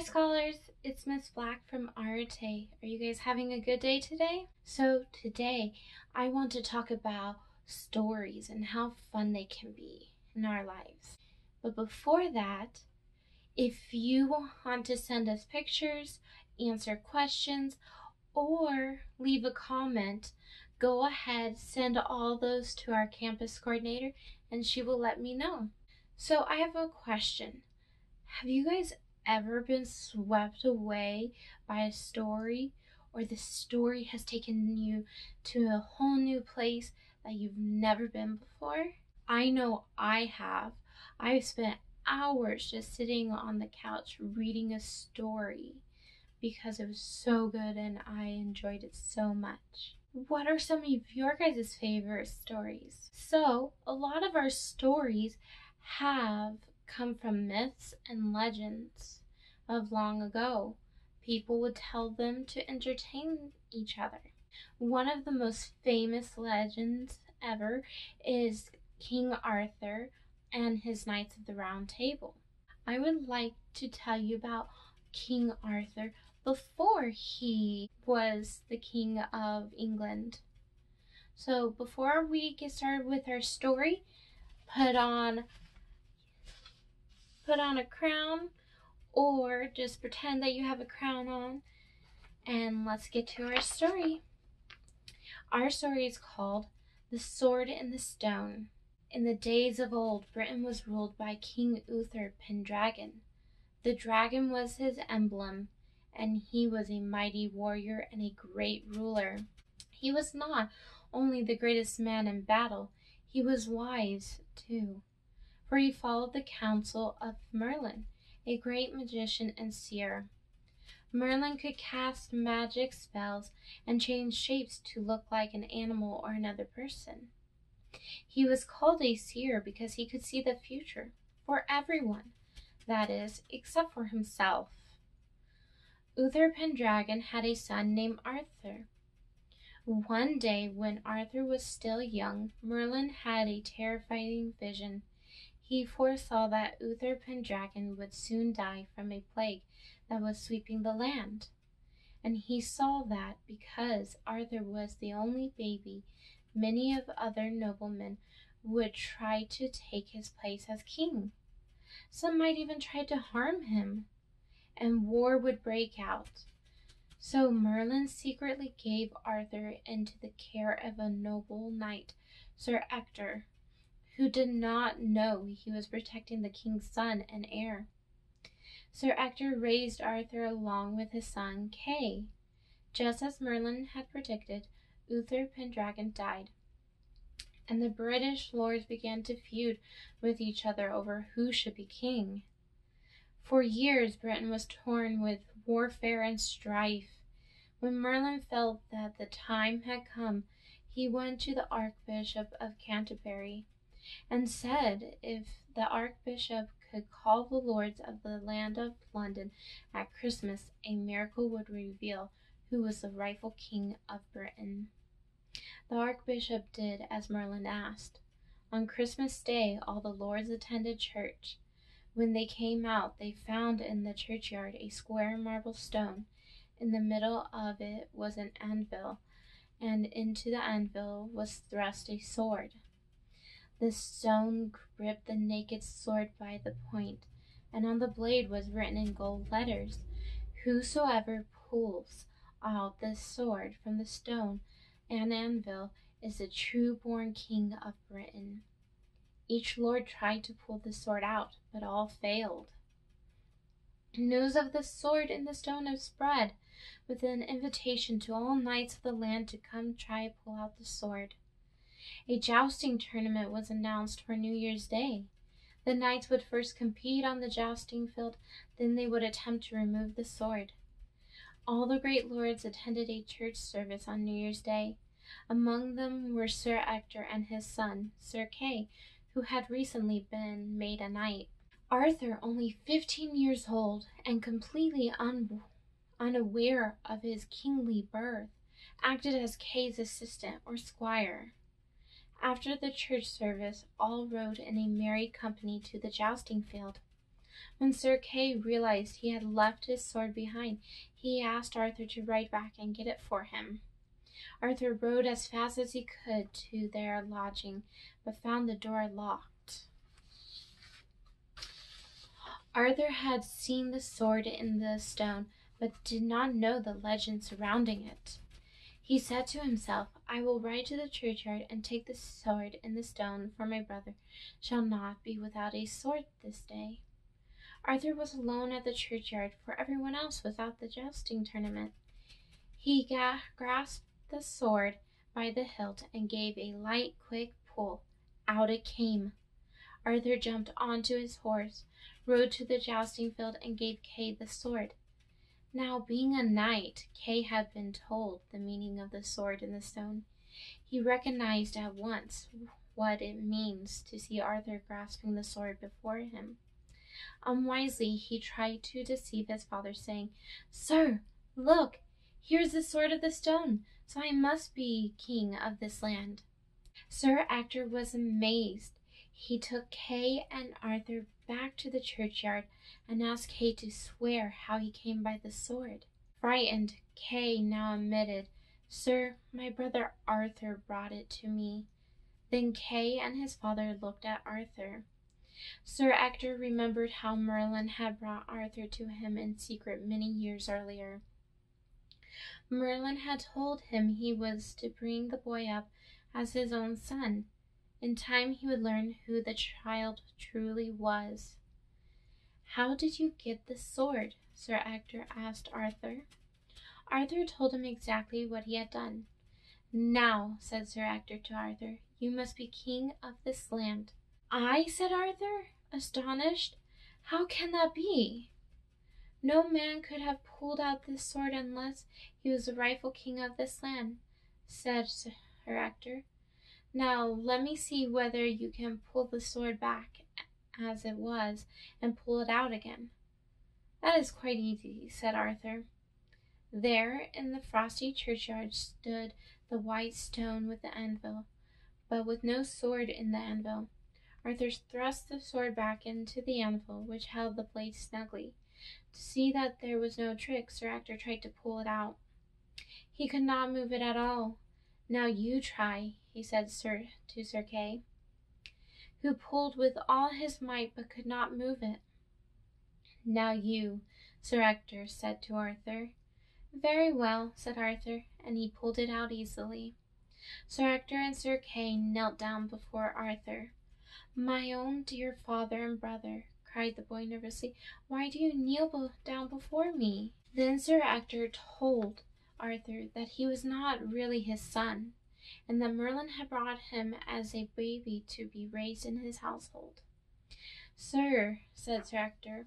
Hi scholars, it's Ms. Black from Arte. Are you guys having a good day today? So today I want to talk about stories and how fun they can be in our lives. But before that, if you want to send us pictures, answer questions, or leave a comment, go ahead, send all those to our campus coordinator and she will let me know. So I have a question. Have you guys ever been swept away by a story, or the story has taken you to a whole new place that you've never been before? I know I have. I've spent hours just sitting on the couch reading a story because it was so good and I enjoyed it so much. What are some of your guys' favorite stories? So a lot of our stories have come from myths and legends of long ago. People would tell them to entertain each other. One of the most famous legends ever is King Arthur and his Knights of the Round Table. I would like to tell you about King Arthur before he was the King of England. So before we get started with our story, put on a crown, or just pretend that you have a crown on, and let's get to our story. Our story is called The Sword in the Stone. In the days of old, Britain was ruled by King Uther Pendragon. The dragon was his emblem, and he was a mighty warrior and a great ruler. He was not only the greatest man in battle, he was wise too. For he followed the counsel of Merlin, a great magician and seer. Merlin could cast magic spells and change shapes to look like an animal or another person. He was called a seer because he could see the future for everyone, that is, except for himself. Uther Pendragon had a son named Arthur. One day, when Arthur was still young, Merlin had a terrifying vision. He foresaw that Uther Pendragon would soon die from a plague that was sweeping the land. And he saw that because Arthur was the only baby, many of other noblemen would try to take his place as king. Some might even try to harm him, and war would break out. So Merlin secretly gave Arthur into the care of a noble knight, Sir Ector, who did not know he was protecting the king's son and heir. Sir Ector raised Arthur along with his son, Kay. Just as Merlin had predicted, Uther Pendragon died, and the British lords began to feud with each other over who should be king. For years, Britain was torn with warfare and strife. When Merlin felt that the time had come, he went to the Archbishop of Canterbury and said if the Archbishop could call the lords of the land of London at Christmas, a miracle would reveal who was the rightful king of Britain. The Archbishop did as Merlin asked. On Christmas Day, all the lords attended church. When they came out, they found in the churchyard a square marble stone. In the middle of it was an anvil, and into the anvil was thrust a sword. The stone gripped the naked sword by the point, and on the blade was written in gold letters, "Whosoever pulls out this sword from the stone and anvil is the true-born king of Britain." Each lord tried to pull the sword out, but all failed. News of the sword in the stone had spread, with an invitation to all knights of the land to come try to pull out the sword. A jousting tournament was announced for New Year's Day. The knights would first compete on the jousting field, then they would attempt to remove the sword. All the great lords attended a church service on New Year's Day. Among them were Sir Ector and his son, Sir Kay, who had recently been made a knight. Arthur, only 15 years old and completely unaware of his kingly birth, acted as Kay's assistant or squire. After the church service, all rode in a merry company to the jousting field. When Sir Kay realized he had left his sword behind, he asked Arthur to ride back and get it for him. Arthur rode as fast as he could to their lodging, but found the door locked. Arthur had seen the sword in the stone, but did not know the legend surrounding it. He said to himself, I will ride to the churchyard and take the sword in the stone, for my brother shall not be without a sword this day. Arthur was alone at the churchyard, for everyone else was at the jousting tournament. He grasped the sword by the hilt and gave a light, quick pull. Out it came. Arthur jumped onto his horse, rode to the jousting field, and gave Kay the sword. Now, being a knight, Kay had been told the meaning of the sword in the stone. He recognized at once what it means to see Arthur grasping the sword before him. Unwisely, he tried to deceive his father, saying, Sir, look, here's the sword of the stone, so I must be king of this land. Sir Ector was amazed. He took Kay and Arthur back to the churchyard and asked Kay to swear how he came by the sword. Frightened, Kay now admitted, Sir, my brother Arthur brought it to me. Then Kay and his father looked at Arthur. Sir Ector remembered how Merlin had brought Arthur to him in secret many years earlier. Merlin had told him he was to bring the boy up as his own son. In time, he would learn who the child truly was. How did you get the sword? Sir Ector asked Arthur. Arthur told him exactly what he had done. Now, said Sir Ector to Arthur, you must be king of this land. I, said Arthur, astonished. How can that be? No man could have pulled out this sword unless he was the rightful king of this land, said Sir Ector. Now, let me see whether you can pull the sword back as it was and pull it out again. That is quite easy, said Arthur. There in the frosty churchyard stood the white stone with the anvil, but with no sword in the anvil. Arthur thrust the sword back into the anvil, which held the blade snugly. To see that there was no trick, Sir Ector tried to pull it out. He could not move it at all. Now you try, he said to Sir Kay, who pulled with all his might but could not move it. Now you, Sir Ector said to Arthur. Very well, said Arthur, and he pulled it out easily. Sir Ector and Sir Kay knelt down before Arthur. My own dear father and brother, cried the boy nervously, why do you kneel down before me? Then Sir Ector told Arthur that he was not really his son, and that Merlin had brought him as a baby to be raised in his household. Sir, said Sir Ector,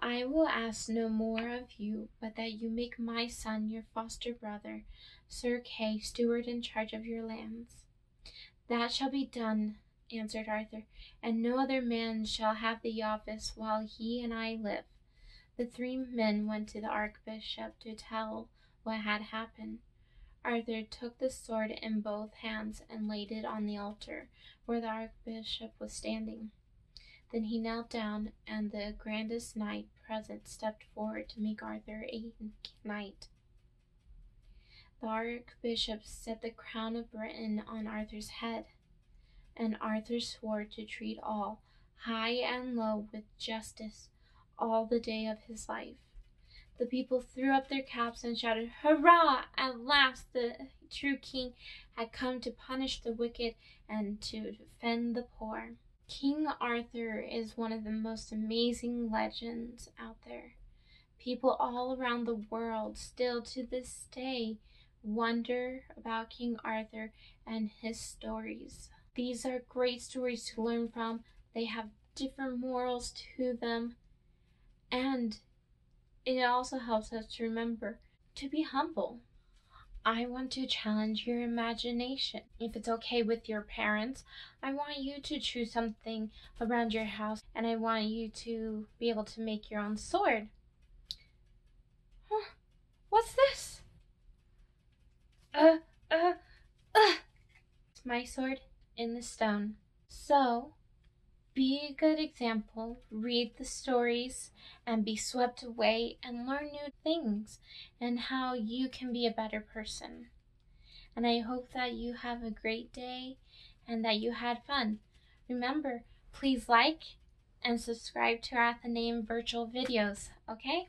I will ask no more of you, but that you make my son your foster brother, Sir Kay, steward in charge of your lands. That shall be done, answered Arthur, and no other man shall have the office while he and I live. The three men went to the Archbishop to tell what had happened. Arthur took the sword in both hands and laid it on the altar where the Archbishop was standing. Then he knelt down, and the grandest knight present stepped forward to make Arthur a knight. The Archbishop set the crown of Britain on Arthur's head, and Arthur swore to treat all, high and low, with justice all the day of his life. The people threw up their caps and shouted, Hurrah! At last the true king had come to punish the wicked and to defend the poor. King Arthur is one of the most amazing legends out there. People all around the world still to this day wonder about King Arthur and his stories. These are great stories to learn from. They have different morals to them, and it also helps us to remember to be humble. I want to challenge your imagination. If it's okay with your parents, I want you to choose something around your house, and I want you to be able to make your own sword. Huh, what's this? It's my sword in the stone. So, Be a good example, read the stories, and be swept away and learn new things and how you can be a better person. And I hope that you have a great day and that you had fun. Remember, please like and subscribe to our Athenaeum virtual videos, okay?